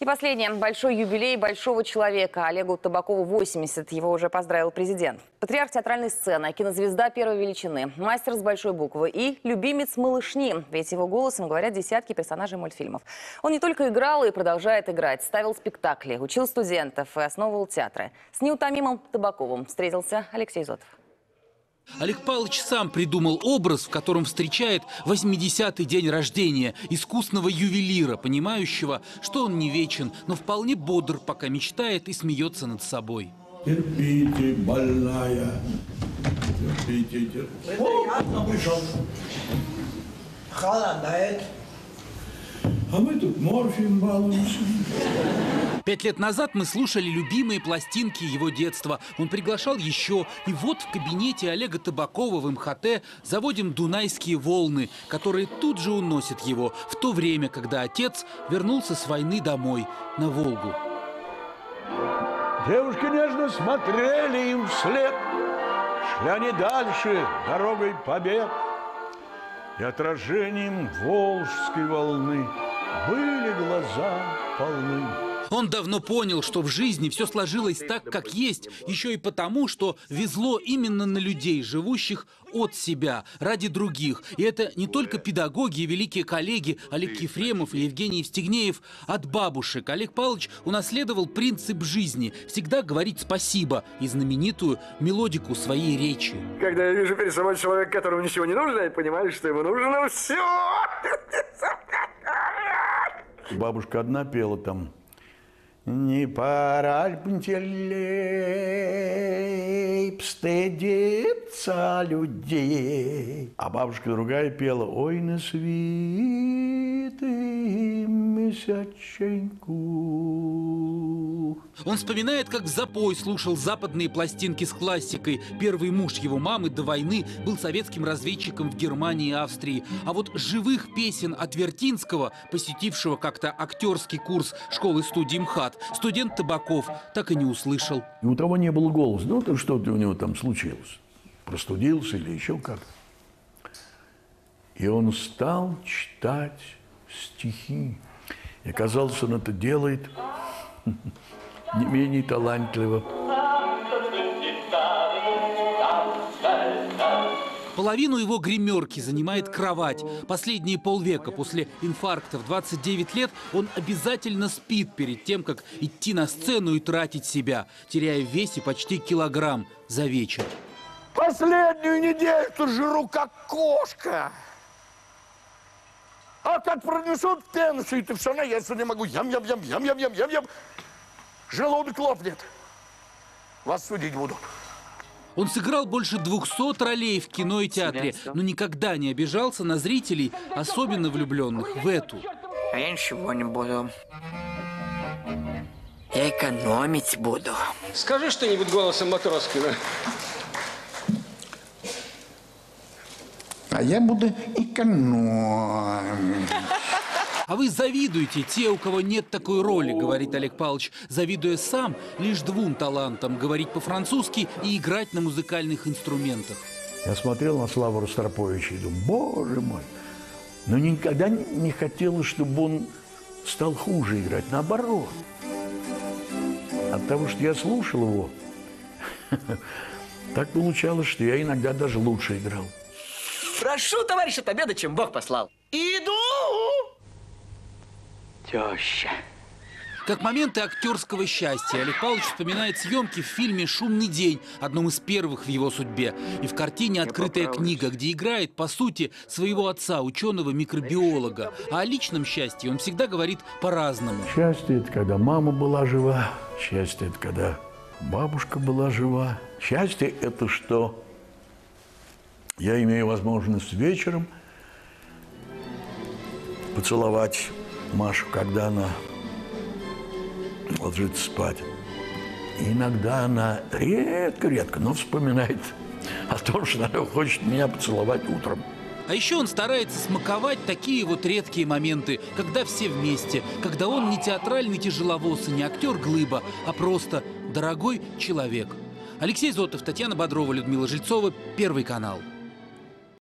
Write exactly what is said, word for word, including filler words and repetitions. И последнее. Большой юбилей большого человека. Олегу Табакову восемьдесят. Его уже поздравил президент. Патриарх театральной сцены, кинозвезда первой величины, мастер с большой буквы и любимец малышни. Ведь его голосом говорят десятки персонажей мультфильмов. Он не только играл и продолжает играть. Ставил спектакли, учил студентов и основывал театры. С неутомимым Табаковым встретился Алексей Изотов. Олег Павлович сам придумал образ, в котором встречает восьмидесятый день рождения искусного ювелира, понимающего, что он не вечен, но вполне бодр, пока мечтает и смеется над собой. Терпите, больная. Терпите, терпите. Приятно пришел. Холодает. А мы тут морфием балуемся. Пять лет назад мы слушали любимые пластинки его детства. Он приглашал еще. И вот в кабинете Олега Табакова в эм ха тэ заводим «Дунайские волны», которые тут же уносят его, в то время, когда отец вернулся с войны домой, на Волгу. Девушки нежно смотрели им вслед, шли они дальше дорогой побед. И отражением волжской волны были глаза полны. Он давно понял, что в жизни все сложилось так, как есть, еще и потому, что везло именно на людей, живущих от себя, ради других. И это не только педагоги и великие коллеги Олег Ефремов и Евгений Евстигнеев. От бабушек Олег Павлович унаследовал принцип жизни – всегда говорить спасибо и знаменитую мелодику своей речи. Когда я вижу перед собой человека, которому ничего не нужно, я понимаю, что ему нужно все. Бабушка одна пела там. Не пора пантелей, стыдиться людей. А бабушка другая пела: ой, на свитый месяченьку. Он вспоминает, как в запой слушал западные пластинки с классикой. Первый муж его мамы до войны был советским разведчиком в Германии и Австрии. А вот живых песен от Вертинского, посетившего как-то актерский курс школы-студии эм ха а тэ, студент Табаков так и не услышал. И у того не было голоса. Ну, то что-то у него там случилось. Простудился или еще как-то. И он стал читать стихи. И оказалось, он это делает не менее талантливо. Половину его гримерки занимает кровать. Последние полвека после инфаркта в двадцать девять лет он обязательно спит перед тем, как идти на сцену и тратить себя, теряя в весе почти килограмм за вечер. Последнюю неделю жру как кошка. А как пронесут пенсию, ты все наесться не могу. Ям-ям-ям-ям-ям-ям-ям-ям. Желудок лопнет. Вас судить будут. Он сыграл больше двухсот ролей в кино и театре, но никогда не обижался на зрителей, особенно влюбленных в эту. А я ничего не буду. Экономить буду. Скажи что-нибудь голосом Матроскина. А я буду экономить. А вы завидуете те, у кого нет такой роли, говорит Олег Павлович, завидуя сам лишь двум талантам: говорить по-французски и играть на музыкальных инструментах. Я смотрел на Славу Ростроповича и думал: боже мой, но никогда не хотелось, чтобы он стал хуже играть, наоборот. От того, что я слушал его, так получалось, что я иногда даже лучше играл. Прошу, товарищ, от обеда, чем Бог послал. Иду! Теща. Как моменты актерского счастья Олег Павлович вспоминает съемки в фильме «Шумный день», одном из первых в его судьбе, и в картине «Открытая книга», где играет, по сути, своего отца, ученого-микробиолога. А о личном счастье он всегда говорит по-разному. Счастье – это когда мама была жива, счастье – это когда бабушка была жива. Счастье – это что я имею возможность вечером поцеловать Машу, когда она ложится спать. И иногда она редко-редко, но вспоминает о том, что она хочет меня поцеловать утром. А еще он старается смаковать такие вот редкие моменты, когда все вместе, когда он не театральный тяжеловоз и не актер-глыба, а просто дорогой человек. Алексей Изотов, Татьяна Бодрова, Людмила Жильцова, Первый канал.